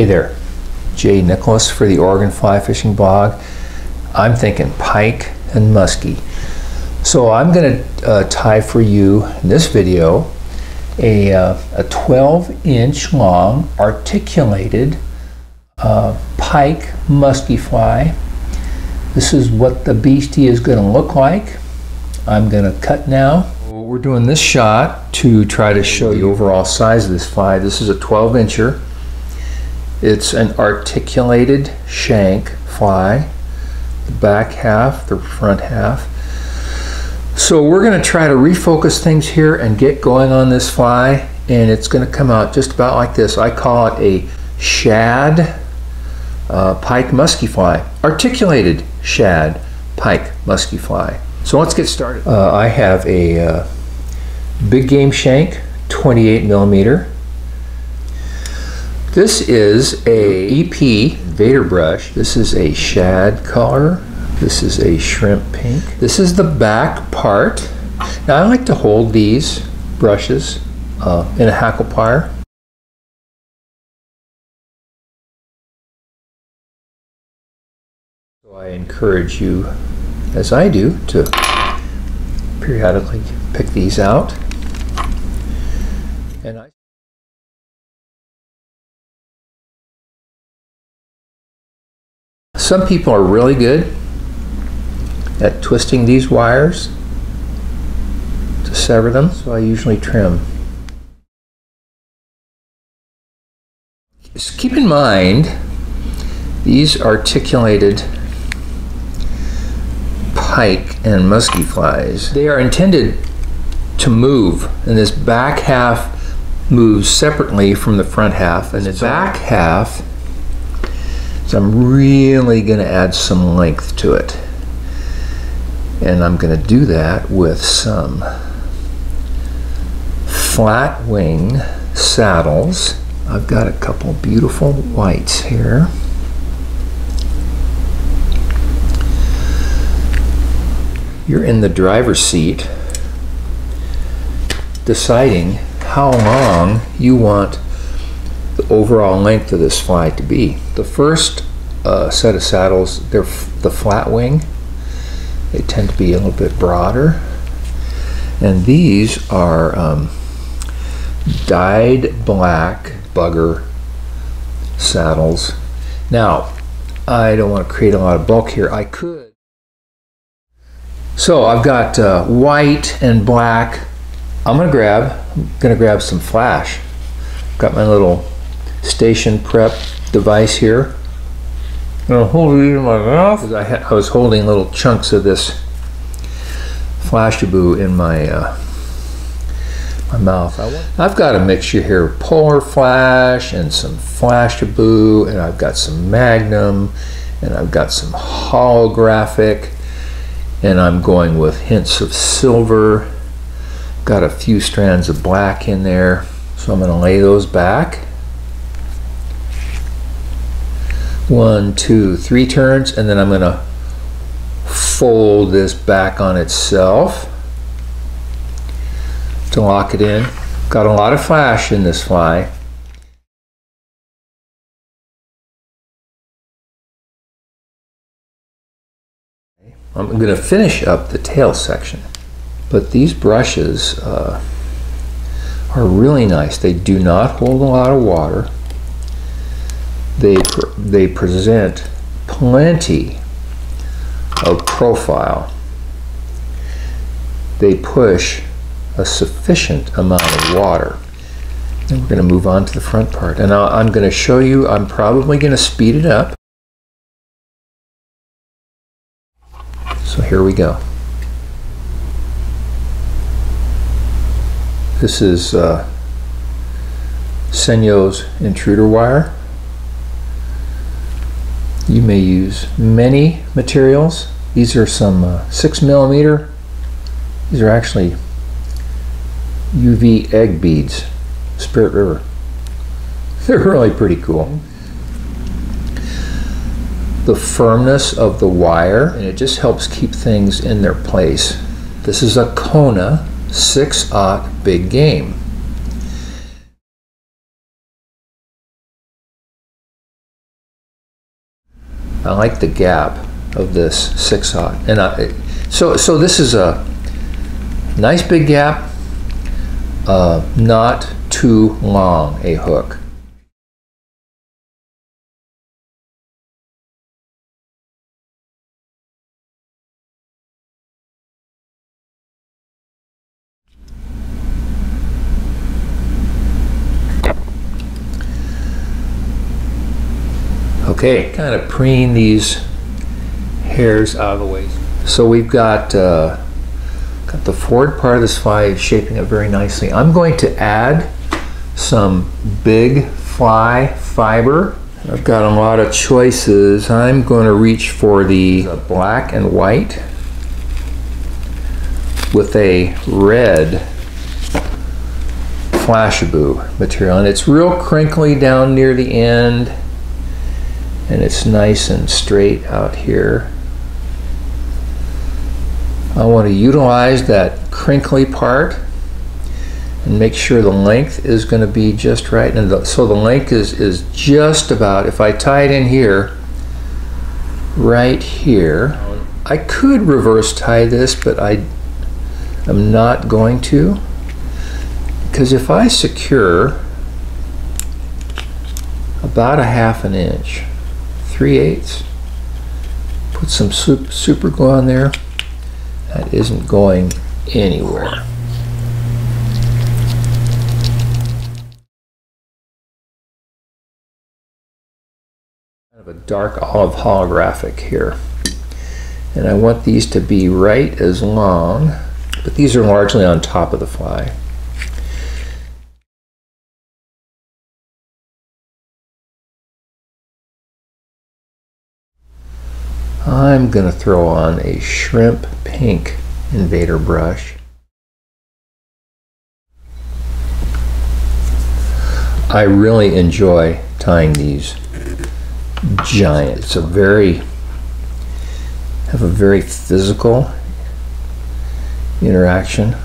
Hey there, Jay Nicholas for the Oregon Fly Fishing Blog. I'm thinking pike and muskie. So I'm going to tie for you in this video a 12-inch long articulated pike muskie fly. This is what the beastie is going to look like. I'm going to cut now. We're doing this shot to try to show you the overall size of this fly. This is a 12-incher. It's an articulated shank fly. The back half, the front half. So we're going to try to refocus things here and get going on this fly, and it's going to come out just about like this. I call it a shad pike muskie fly. Articulated shad pike muskie fly. So let's get started. I have a big game shank, 28 millimeter. This is a EP Vader brush. This is a shad color. This is a shrimp pink. This is the back part. Now I like to hold these brushes in a hackle plier. So I encourage you, as I do, to periodically pick these out. And some people are really good at twisting these wires to sever them, so I usually trim. Just keep in mind, these articulated pike and muskie flies, they are intended to move, and this back half moves separately from the front half, and the back half, so I'm really going to add some length to it, and I'm going to do that with some flat wing saddles. I've got a couple beautiful whites here. You're in the driver's seat deciding how long you want the overall length of this fly to be. The first set of saddles, they're the flat wing. They tend to be a little bit broader. And these are dyed black bugger saddles. Now, I don't want to create a lot of bulk here. I could. So I've got white and black. I'm gonna grab some flash. Got my little station prep device here. I'm gonna hold it in my mouth. I was holding little chunks of this Flashabou in my mouth. I've got a mixture here of polar flash and some Flashabou, and I've got some Magnum, and I've got some holographic. And I'm going with hints of silver. Got a few strands of black in there. So I'm going to lay those back. 1, 2, 3 turns, and then I'm going to fold this back on itself to lock it in. Got a lot of flash in this fly. I'm going to finish up the tail section, but these brushes are really nice. They do not hold a lot of water. They present plenty of profile. They push a sufficient amount of water. And we're going to move on to the front part, and I'm going to show you. I'm probably going to speed it up. So here we go. This is Senyo's Intruder wire. You may use many materials. These are some 6 millimeter. These are actually UV egg beads, Spirit River. They're really pretty cool. The firmness of the wire, and it just helps keep things in their place. This is a Kona 6/0 big game. I like the gap of this 6-aught, and so this is a nice big gap, not too long a hook. Okay, kind of preening these hairs out of the way. So we've got the forward part of this fly shaping up very nicely. I'm going to add some big fly fiber. I've got a lot of choices. I'm going to reach for the black and white with a red Flashabou material, and it's real crinkly down near the end, and it's nice and straight out here. I want to utilize that crinkly part and make sure the length is going to be just right. And so the length is just about, if I tie it in here, right here. I could reverse tie this, but I am not going to, because if I secure about a 1/2 inch, 3/8, put some super glue on there, that isn't going anywhere. Kind of a dark olive holographic here, and I want these to be right as long, but these are largely on top of the fly. I'm going to throw on a shrimp pink Invader brush. I really enjoy tying these giants. It's have a very physical interaction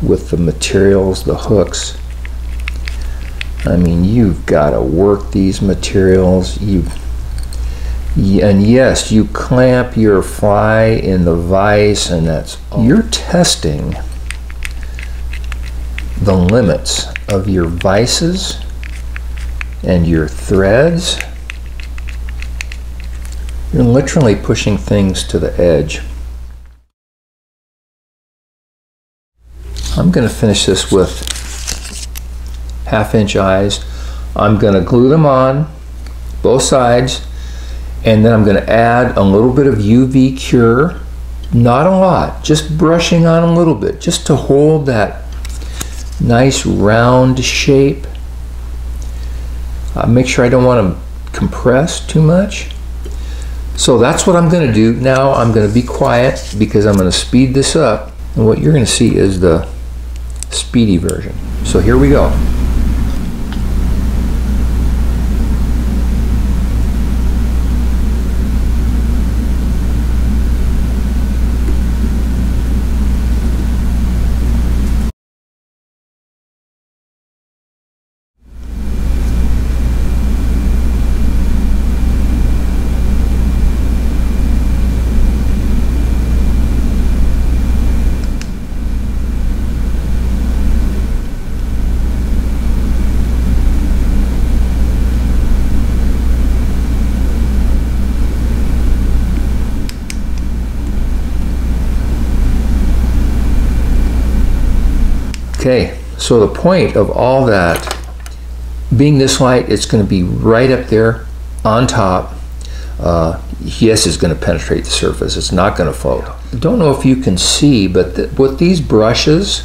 with the materials, the hooks. I mean, you've got to work these materials. And yes, you clamp your fly in the vise, and that's all. You're testing the limits of your vices and your threads. You're literally pushing things to the edge. I'm going to finish this with 1/2-inch eyes. I'm going to glue them on both sides, and then I'm going to add a little bit of UV cure, not a lot, just brushing on a little bit, just to hold that nice round shape. Make sure I don't want them compressed too much. So that's what I'm going to do. Now I'm going to be quiet because I'm going to speed this up, and what you're going to see is the speedy version. So here we go. Okay, so the point of all that being this light, it's going to be right up there on top. Yes, it's going to penetrate the surface. It's not going to float. I don't know if you can see, but with these brushes,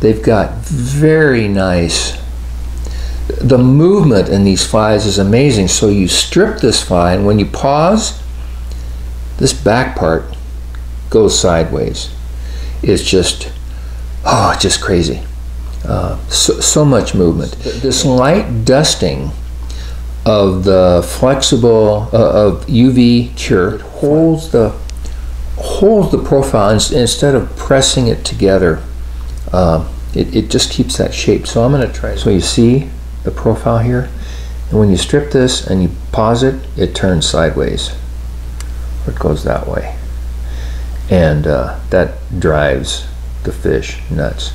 they've got very nice... The movement in these flies is amazing. So you strip this fly, and when you pause, this back part goes sideways. It's just... oh, just crazy. So much movement. This light dusting of the flexible, of UV cure holds the profile, and instead of pressing it together, it just keeps that shape. So I'm going to try. So you see the profile here? And when you strip this and you pause it, it turns sideways. It goes that way. And that drives the fish nuts.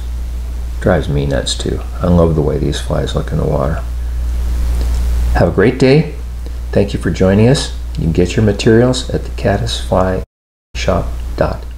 Drives me nuts too. I love the way these flies look in the water. Have a great day. Thank you for joining us. You can get your materials at the caddisflyshop.com.